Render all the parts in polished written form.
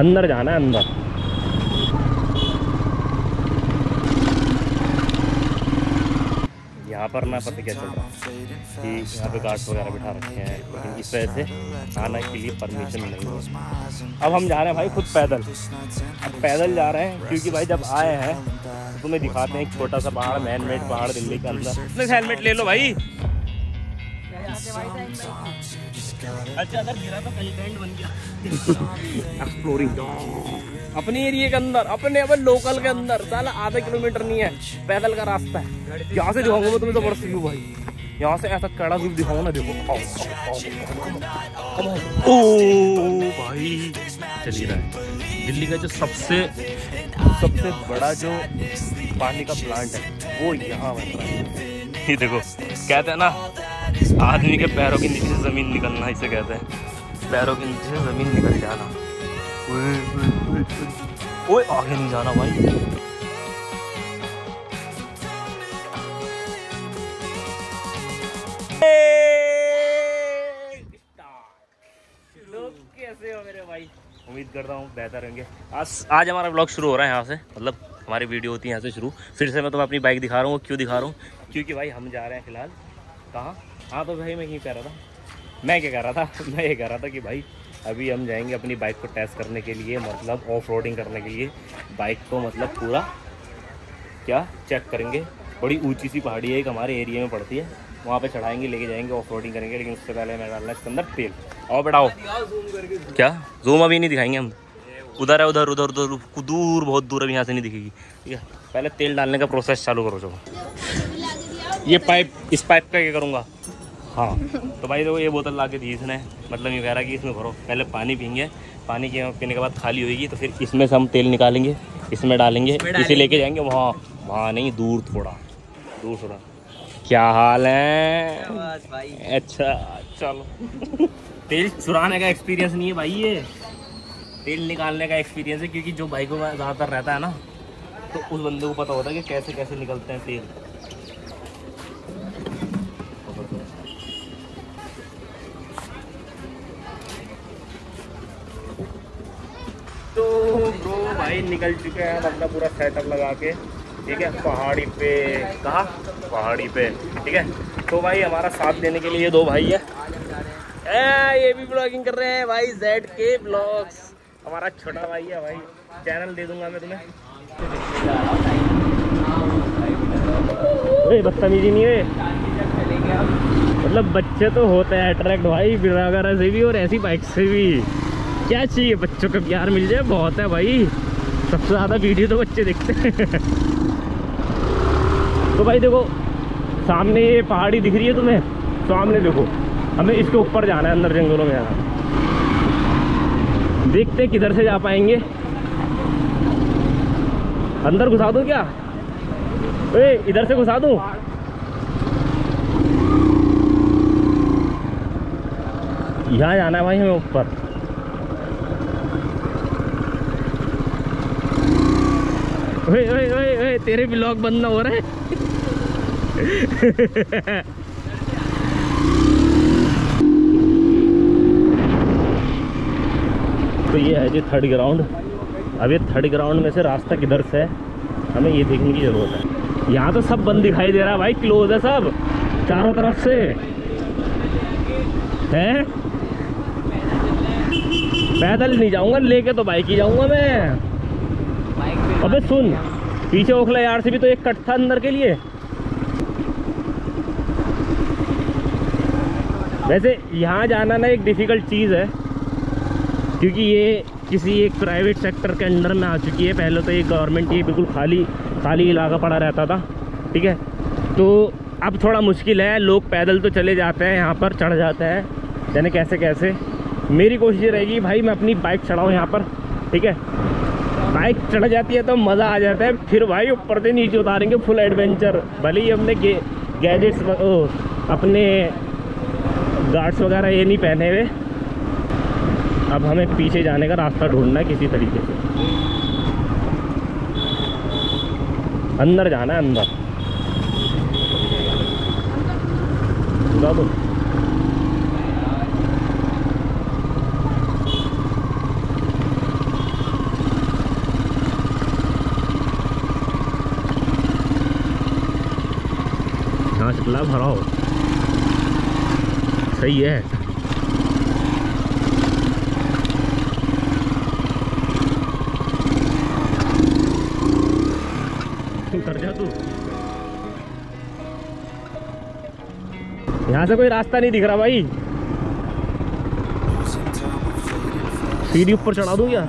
अंदर जाना है अंदर। यहाँ पर ना पता क्या चल रहा कि यहाँ पे गार्ड्स वगैरह बिठा रखे हैं, इस वजह से आने के लिए परमिशन नहीं है। अब हम जा रहे हैं भाई खुद पैदल, अब पैदल जा रहे हैं क्योंकि भाई जब आए हैं तो तुम्हें दिखाते हैं एक छोटा सा पहाड़, मैन मेड पहाड़ दिल्ली के अंदर। हेलमेट ले लो भाई। अच्छा अगर गिरा तो कंटेंट बन गया। एक्सप्लोरिंग अपने एरिया के अंदर, अपने लोकल के अंदर। साला आधा किलोमीटर नहीं है, पैदल का रास्ता है। यहाँ से दिखाऊंगा तुम्हें तो बर्फ व्यू भाई, यहाँ से ऐसा कड़ा व्यू दिखाऊंगा ना। देखो ओ भाई चल रहा है। दिल्ली का जो सबसे बड़ा जो पानी का प्लांट है वो यहाँ बन रहा है। ये देखो, कहते हैं ना आदमी के पैरों के नीचे से ज़मीन निकलना, इसे कहते हैं पैरों के नीचे से ज़मीन निकल जाना। ओए आगे नहीं जाना भाई। कैसे हो मेरे भाई? उम्मीद करता हूँ बेहतर होंगे। आज हमारा ब्लॉग शुरू हो रहा है यहाँ से, मतलब हमारी वीडियो होती है यहाँ से शुरू। फिर से मैं तुम्हें अपनी बाइक दिखा रहा हूँ। क्यों दिखा रहा हूँ? क्योंकि भाई हम जा रहे हैं फिलहाल कहाँ? हाँ तो भाई मैं यही कह रहा था, मैं ये कह रहा था कि भाई अभी हम जाएंगे अपनी बाइक को टेस्ट करने के लिए, मतलब ऑफ रोडिंग करने के लिए। बाइक को मतलब पूरा क्या चेक करेंगे। बड़ी ऊँची सी पहाड़ी है, एक हमारे एरिया में पड़ती है, वहाँ पे चढ़ाएंगे, लेके जाएंगे, ऑफ रोडिंग करेंगे। लेकिन उससे पहले मैं डालना इसके अंदर तेल। और बैठाओ क्या जूम अभी नहीं दिखाएंगे हम, उधर है उधर उधर उधर दूर, बहुत दूर, अभी यहाँ से नहीं दिखेगी। ठीक है, पहले तेल डालने का प्रोसेस चालू करो। चलो ये पाइप, इस पाइप का क्या करूँगा? हाँ तो भाई देखो ये बोतल ला के दी इसने, मतलब ये कह रहा कि इसमें भरो, पहले पानी पीएंगे, पानी के पीने के बाद खाली होगी तो फिर इसमें से हम तेल निकालेंगे, इसमें डालेंगे, इसे लेके जाएंगे वहाँ। वहाँ नहीं, दूर थोड़ा, दूर थोड़ा। क्या हाल है? भाई अच्छा चलो। तेल चुराने का एक्सपीरियंस नहीं है भाई, ये तेल निकालने का एक्सपीरियंस है। क्योंकि जो बाइकों में ज़्यादातर रहता है ना, तो उस बंदे को पता होता है कि कैसे कैसे निकलते हैं तेल। तो ब्रो भाई निकल चुके हैं, मतलब पूरा सेटअप लगा के, ठीक है, पहाड़ी पे। कहाँ? पहाड़ी पे। ठीक है तो भाई हमारा साथ देने के लिए दो भाई है, ये भी ब्लॉगिंग कर रहे हैं भाई, जेड के ब्लॉग्स हमारा छोटा भाई है भाई। चैनल दे दूंगा मैं तुम्हें, बदतमीजी नहीं है, मतलब बच्चे तो होते हैं अट्रैक्ट भाई बिना वगैरह से भी और ऐसी बाइक से भी। क्या चाहिए, बच्चों का प्यार मिल जाए बहुत है भाई, सबसे ज़्यादा वीडियो तो बच्चे देखते हैं। तो भाई देखो सामने ये पहाड़ी दिख रही है तुम्हें, सामने देखो, हमें इसके ऊपर जाना है, अंदर जंगलों में जाना। देखते किधर से जा पाएंगे, अंदर घुसा दूं क्या? ए इधर से घुसा दूं? यहाँ जाना है भाई हमें ऊपर। ओए ओए ओए ओए तेरे ब्लॉग बंद ना हो रहे। तो ये है जी थर्ड ग्राउंड। अब ये थर्ड ग्राउंड में से रास्ता किधर से है हमें ये देखने की ज़रूरत है। यहाँ तो सब बंद दिखाई दे रहा है भाई, क्लोज है सब चारों तरफ से हैं। पैदल नहीं जाऊँगा, लेके तो बाइक ही जाऊँगा मैं। अबे सुन, पीछे ओखला यार से भी तो एक कट था अंदर के लिए। वैसे यहाँ जाना ना एक डिफ़िकल्ट चीज़ है, क्योंकि ये किसी एक प्राइवेट सेक्टर के अंडर में आ चुकी है। पहले तो ये गवर्नमेंट, ये बिल्कुल खाली खाली इलाका पड़ा रहता था, ठीक है, तो अब थोड़ा मुश्किल है। लोग पैदल तो चले जाते हैं यहाँ पर, चढ़ जाते हैं यानी कैसे कैसे। मेरी कोशिश रहेगी भाई मैं अपनी बाइक चढ़ाऊँ यहाँ पर, ठीक है। बाइक चढ़ जाती है तो मज़ा आ जाता है, फिर भाई ऊपर से नीचे उतारेंगे, फुल एडवेंचर। भले ही हमने गैजेट्स अपने गार्ड्स वगैरह ये नहीं पहने हुए। अब हमें पीछे जाने का रास्ता ढूंढना है किसी तरीके से, अंदर जाना है अंदर। खुला भराओ सही है। उतर जा तू, यहाँ से कोई रास्ता नहीं दिख रहा भाई, सीढ़ी ऊपर चढ़ा दूं क्या?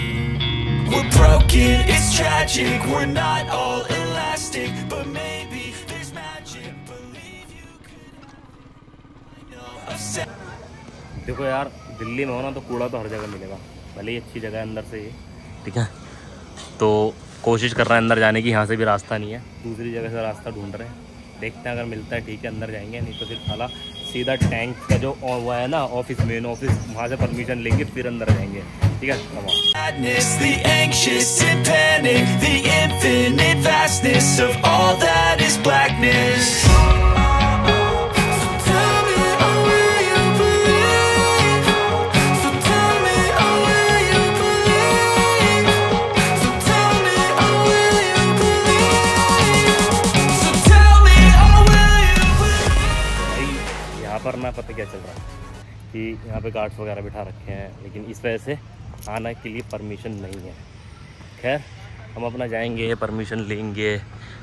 We're broken, it's tragic, we're not all elastic, but maybe there's magic, believe you could know of. देखो यार दिल्ली में हो ना तो कूड़ा तो हर जगह मिलेगा, भले ही अच्छी जगह है अंदर से, ठीक है। तो कोशिश कर रहे हैं अंदर जाने की, यहाँ से भी रास्ता नहीं है, दूसरी जगह से रास्ता ढूंढ रहे हैं, देखते हैं अगर मिलता है ठीक है अंदर जाएंगे, नहीं तो फिर साला सीधा टैंक का जो हुआ है ना ऑफिस, मेन ऑफिस, वहाँ से परमिशन लेंगे फिर अंदर जाएंगे, ठीक है। पर ना पता क्या चल रहा है कि यहाँ पे गार्ड्स वगैरह बिठा रखे हैं, लेकिन इस वजह से आने के लिए परमिशन नहीं है। खैर हम अपना जाएंगे, परमिशन लेंगे,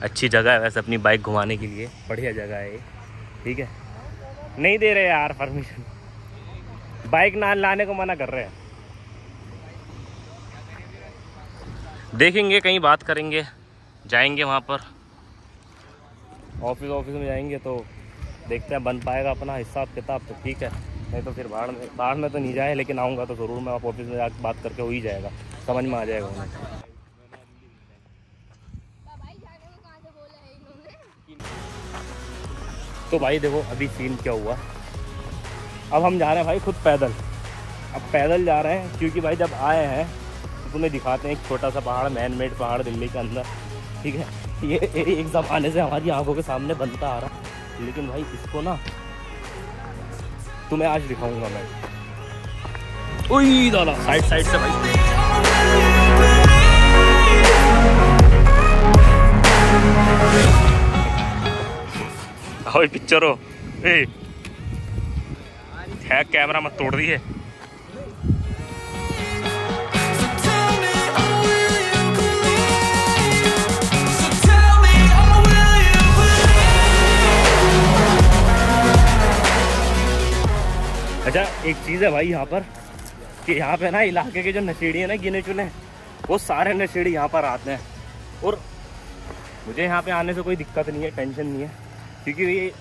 अच्छी जगह है वैसे अपनी बाइक घुमाने के लिए, बढ़िया जगह है, ठीक है। नहीं दे रहे यार परमिशन, बाइक ना लाने को मना कर रहे हैं। देखेंगे कहीं बात करेंगे, जाएंगे वहाँ पर ऑफिस, ऑफिस में जाएंगे तो देखते हैं बन पाएगा अपना हिसाब किताब तो ठीक है, नहीं तो फिर बाहर में तो नहीं जाए, लेकिन आऊँगा तो ज़रूर मैं, आप ऑफिस में जाकर बात करके हो ही जाएगा, समझ में आ जाएगा उन्हें। तो भाई देखो अभी सीन क्या हुआ, अब हम जा रहे हैं भाई खुद पैदल, अब पैदल जा रहे हैं क्योंकि भाई जब आए हैं तो तुम्हें दिखाते हैं एक छोटा सा पहाड़, मैन मेड पहाड़ दिल्ली के अंदर, ठीक है। ये एक ज़माने से हमारी आँखों के सामने बनता आ रहा है, लेकिन भाई इसको ना तुम्हें आज दिखाऊंगा मैं। ओए दादा साइड साइड से भाई, आओ पिक्चर हो, ए कैमरा मत तोड़ दिए। अच्छा एक चीज़ है भाई यहाँ पर कि यहाँ पे ना इलाके के जो नशेड़ी है ना गिने चुने, वो सारे नशेड़ी यहाँ पर आते हैं, और मुझे यहाँ पे आने से कोई दिक्कत नहीं है, टेंशन नहीं है, क्योंकि ये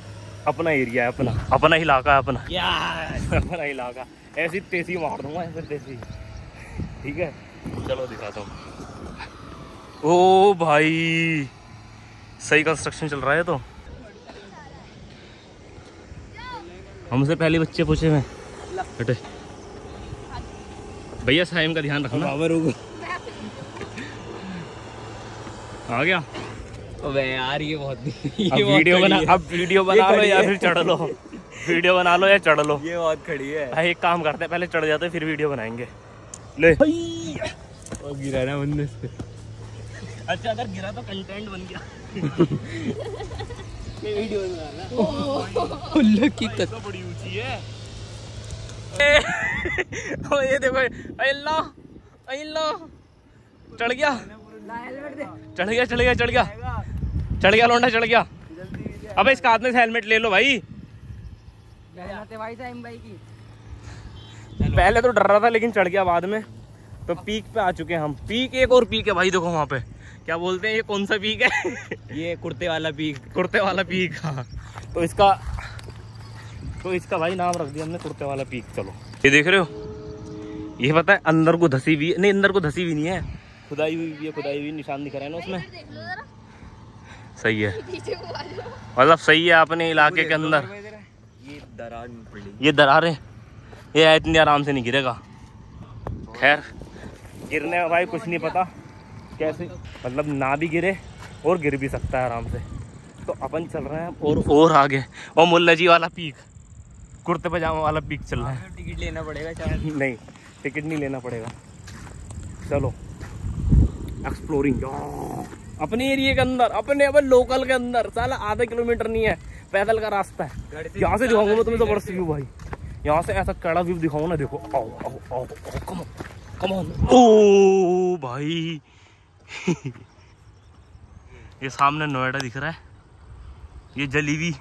अपना एरिया है, अपना इलाका है, अपना यार अपना इलाका, ऐसी तेजी मार दूँगा ऐसे तेजी, ठीक है। चलो दिखाता हूँ। ओ भाई सही कंस्ट्रक्शन चल रहा है, तो हमसे पहले बच्चे पूछे हैं बेटे भैया साइम का ध्यान रखना, आ गया अबे यार ये बहुत, ये वीडियो बना, अब वीडियो बना लो या फिर चढ़ लो, वीडियो बना लो या चढ़ लो, ये बहुत खड़ी है भाई। एक काम करते हैं पहले चढ़ जाते हैं फिर वीडियो बनाएंगे, ले और गिरा ना बंदे से, अच्छा अगर गिरा तो कंटेंट बन गया। वीडियो की तो बड़ी ऊंची है। ओ ये देखो अल्लाह चढ़ गया, चढ़ गया लौंडा, चढ़ गया। अबे इसका हाथ में से हेलमेट ले लो भाई, पहले तो डर रहा था लेकिन चढ़ गया बाद में। तो पीक पे आ चुके हैं हम, पीक एक और पीक है भाई, देखो वहाँ पे क्या बोलते हैं, ये कौन सा पीक है? ये कुर्ते वाला पीक, कुर्ते वाला पीक, हाँ। तो इसका भाई नाम रख दिया हमने कुर्ते वाला पीक। चलो ये देख रहे हो, ये पता है अंदर को धसी हुई, नहीं अंदर को धसी हुई नहीं है, खुदाई हुई भी है, खुदाई हुई निशान दिख रहा है ना उसमें, सही है मतलब सही है अपने इलाके के अंदर। दरार निकली, ये दरार है, ये इतनी आराम से नहीं गिरेगा। खैर गिरने में भाई कुछ नहीं पता कैसे, मतलब ना भी गिरे और गिर भी सकता है आराम से। तो अपन चल रहे हैं और आगे, और मुल्ला जी वाला पीक, कुर्ते पजामा वाला पीक चल रहा है। टिकट लेना पड़ेगा चाहे? नहीं टिकट नहीं लेना पड़ेगा, चलो एक्सप्लोरिंग अपने एरिया के अंदर, अपने लोकल के अंदर। साला आधा किलोमीटर नहीं है, पैदल का रास्ता है। यहाँ से दिखाऊंगा तुम्हें जबरदस्त व्यू भाई, यहाँ से ऐसा कड़ा व्यू दिखाऊंगा ना, देखो आओ आओ आओ आओ, कम ऑन कम ऑन। ओ भाई ये सामने नोएडा दिख रहा है, ये जलीबी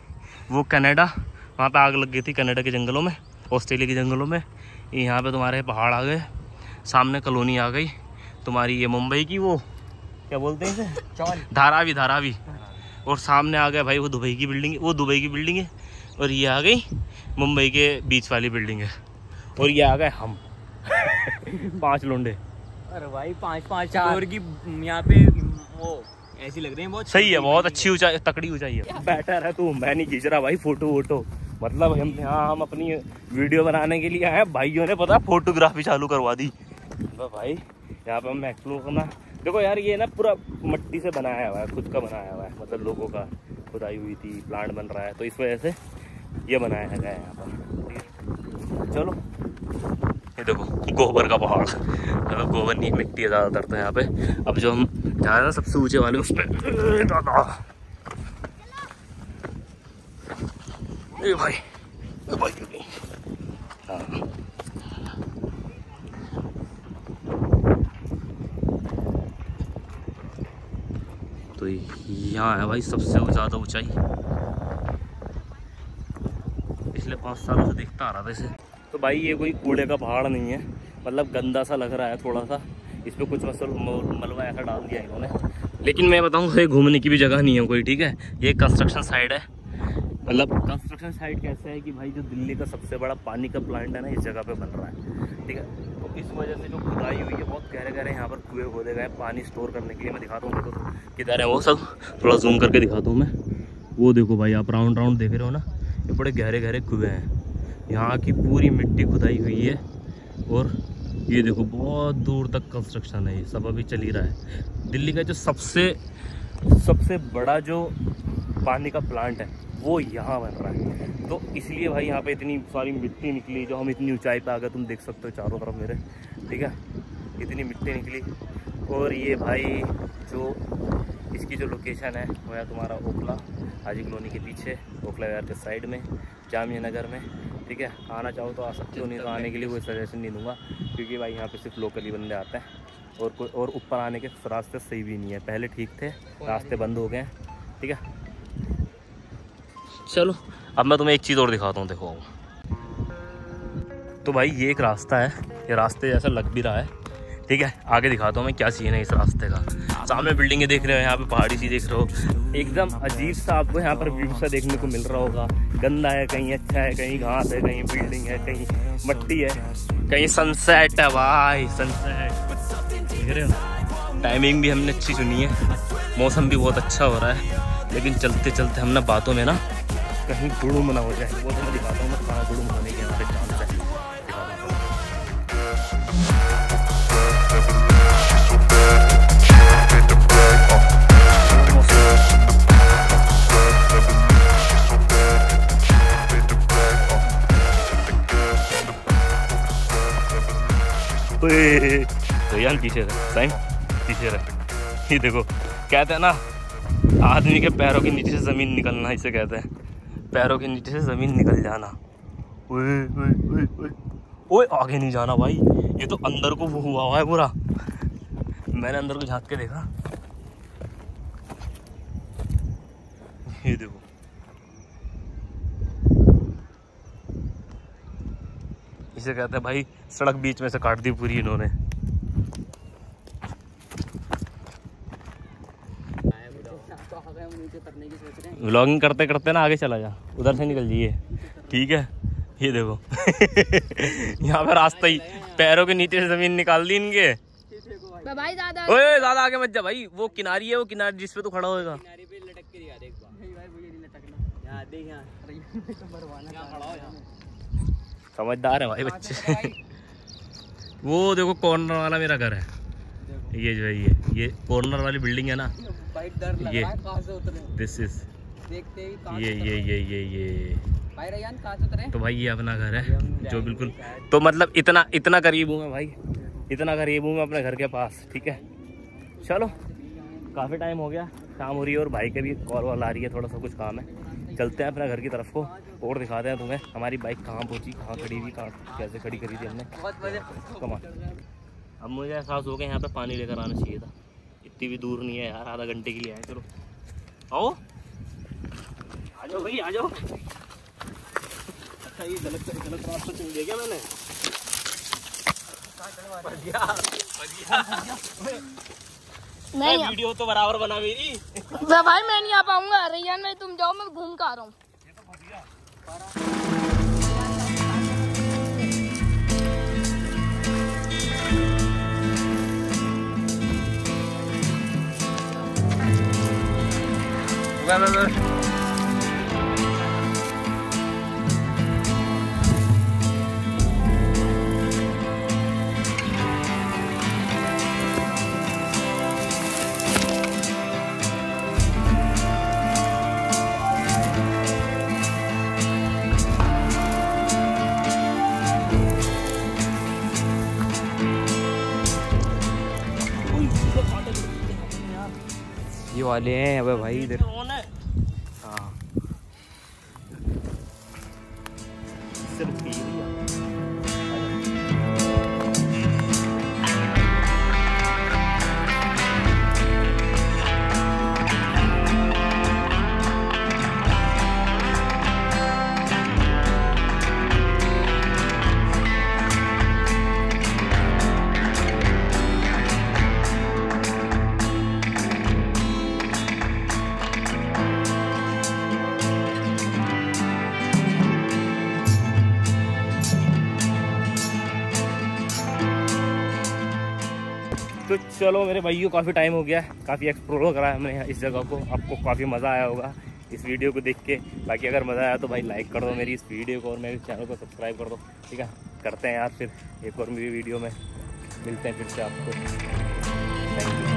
वो कनाडा, वहाँ पे आग लग गई थी कनाडा के जंगलों में, ऑस्ट्रेलिया के जंगलों में। यहाँ पे तुम्हारे पहाड़ आ गए, सामने कॉलोनी आ गई तुम्हारी, ये मुंबई की वो क्या बोलते हैं इसे, धारावी, धारावी। और सामने आ गया भाई वो दुबई की बिल्डिंग, वो दुबई की बिल्डिंग है। और ये आ गई मुंबई के बीच वाली बिल्डिंग है। और ये आ गए हम पांच लोंडे। अरे भाई पाँच फ्लोर की यहाँ पे वो ऐसी लग रही है, बहुत सही है, बहुत अच्छी ऊंचाई, तकड़ी ऊंचाई है। बेटर है तू, मैं नहीं खींच रहा भाई फोटो वोटो, मतलब हम यहाँ हम अपनी वीडियो बनाने के लिए आए। भाइयों ने पता फोटोग्राफी चालू करवा दी भाई। यहाँ पे हम एक्सप्लोर करना, देखो यार ये ना पूरा मिट्टी से बनाया हुआ है, खुद का बनाया हुआ है, मतलब लोगों का खुदाई हुई थी, प्लांट बन रहा है तो इस वजह से ये बनाया गया है यहाँ पर। चलो ये देखो गोबर का पहाड़, मतलब गोबर नहीं मिट्टी है ज़्यादातर तो यहाँ पे। अब जो हम जा रहे सबसे ऊँचे वाले उस पर, ए भाई ए भाई ए भाई। तो यहाँ है भाई सबसे ज़्यादा ऊंचाई, पिछले 5 सालों से देखता आ रहा था इसे। तो भाई ये कोई कूड़े का पहाड़ नहीं है, मतलब गंदा सा लग रहा है थोड़ा सा, इस पर कुछ मलबा ऐसा डाल दिया इन्होंने। लेकिन मैं बताऊँ ये घूमने की भी जगह नहीं है कोई, ठीक है, ये कंस्ट्रक्शन साइड है। मतलब कंस्ट्रक्शन साइट कैसा है कि भाई जो दिल्ली का सबसे बड़ा पानी का प्लांट है ना, इस जगह पे बन रहा है, ठीक है। तो इस वजह से जो खुदाई हुई है बहुत गहरे गहरे, यहाँ पर कुएँ खोदे गए पानी स्टोर करने के लिए। मैं दिखाता हूँ देखो किधर है वो सब, थोड़ा जूम करके दिखाता हूँ मैं। वो देखो भाई आप राउंड राउंड देख रहे हो ना, ये बड़े गहरे गहरे कुएँ हैं, यहाँ की पूरी मिट्टी खुदाई हुई है। और ये देखो बहुत दूर तक कंस्ट्रक्शन है, ये सब अभी चल ही रहा है। दिल्ली का जो सबसे बड़ा जो पानी का प्लांट है वो यहाँ बन रहा है, तो इसलिए भाई यहाँ पे इतनी सारी मिट्टी निकली, जो हम इतनी ऊंचाई पे आ गए, तुम देख सकते हो चारों तरफ मेरे, ठीक है, इतनी मिट्टी निकली। और ये भाई जो इसकी जो लोकेशन है वो है तुम्हारा ओखला, हाजी कॉलोनी के पीछे, ओखला विहार के साइड में, जामिया नगर में, ठीक है। आना चाहो तो आ सकते हो, नहीं तो आने के लिए कोई सजेशन नहीं दूँगा, क्योंकि भाई यहाँ पर सिर्फ लोकली बंदे आते हैं। और ऊपर आने के रास्ते सही भी नहीं है, पहले ठीक थे, रास्ते बंद हो गए हैं, ठीक है। चलो अब मैं तुम्हें एक चीज़ और दिखाता हूँ, देखो। तो भाई ये एक रास्ता है, ये रास्ते जैसा लग भी रहा है, ठीक है। आगे दिखाता हूँ मैं क्या सीन है इस रास्ते का। सामने बिल्डिंगें देख रहे हो, यहाँ पे पहाड़ी सी देख रहे हो, एकदम अजीब सा आपको यहाँ पर व्यू सा देखने को मिल रहा होगा। गंदा है, कहीं अच्छा है, कहीं घास है, कहीं बिल्डिंग है, कहीं मिट्टी है, कहीं सनसेट है भाई, सनसेट देख रहे हो। टाइमिंग भी हमने अच्छी चुनी है, मौसम भी बहुत अच्छा हो रहा है, लेकिन चलते चलते हमने बातों में ना कहीं गुड़ुम ना हो जाए, वो तो मैं दिखाता हूँ, मैं गुड़ुम होने के यहाँ पे चांस है। तो यार पीछे रहे साइम, पीछे रहे, ये देखो कहते हैं ना आदमी के पैरों के नीचे से ज़मीन निकलना, इसे कहते हैं पैरों के नीचे से ज़मीन निकल जाना। ओए ओए ओए ओए ओए, आगे नहीं जाना भाई, ये तो अंदर को वो हुआ है पूरा, मैंने अंदर को झाँक के देखा। ये देखो इसे कहते हैं भाई सड़क बीच में से काट दी पूरी इन्होंने। व्लॉगिंग करते करते ना आगे चला जा, उधर से निकल जाइए, ठीक है। ये देखो यहाँ पे रास्ता ही पैरों के नीचे से जमीन निकाल दी इनके। भाई ओए दादा आगे मत जा भाई, वो किनारी है, वो किनारी जिस पे तू खड़ा होएगा, समझदार है भाई बच्चे। वो देखो कॉर्नर वाला मेरा घर है, ये जो है ये कॉर्नर वाली बिल्डिंग है ना, ये दिस इज ये भाई रयान कहाँ से उतरे? तो भाई ये अपना घर है जो बिल्कुल, तो मतलब इतना करीब हूँ मैं भाई, इतना करीब हूँ मैं अपने घर के पास। ठीक है चलो, काफ़ी टाइम हो गया, शाम हो रही है और भाई के भी कॉल वॉल आ रही है, थोड़ा सा कुछ काम है। चलते हैं अपने घर की तरफ को और दिखाते हैं तुम्हें हमारी बाइक कहाँ पहुँची, कहाँ खड़ी हुई, कहाँ कैसे खड़ी करी थी हमने। कमाल, अब मुझे एहसास हो गया यहाँ पर पानी लेकर आना चाहिए था, इतनी भी दूर नहीं है यार, आधा घंटे के लिए आए। चलो आओ, आ जाओ भाई आ जाओ। अच्छा ये गलत रास्ता चल दिया क्या मैंने? बढ़िया बढ़िया, मैं वीडियो तो बराबर बना मेरी। भाई मैं नहीं आ पाऊंगा, रियान भाई तुम जाओ, मैं घूम के आ रहा हूँ। ये वाले हैं अबे भाई इधर। हाँ तो चलो मेरे भाइयों, काफ़ी टाइम हो गया है, काफ़ी एक्सप्लोर कराया हमने इस जगह को, आपको काफ़ी मज़ा आया होगा इस वीडियो को देख के। बाकी अगर मज़ा आया तो भाई लाइक कर दो मेरी इस वीडियो को और मेरे चैनल को सब्सक्राइब कर दो। ठीक है, करते हैं यार फिर एक और मेरी वीडियो में, मिलते हैं फिर से आपको। Thank you.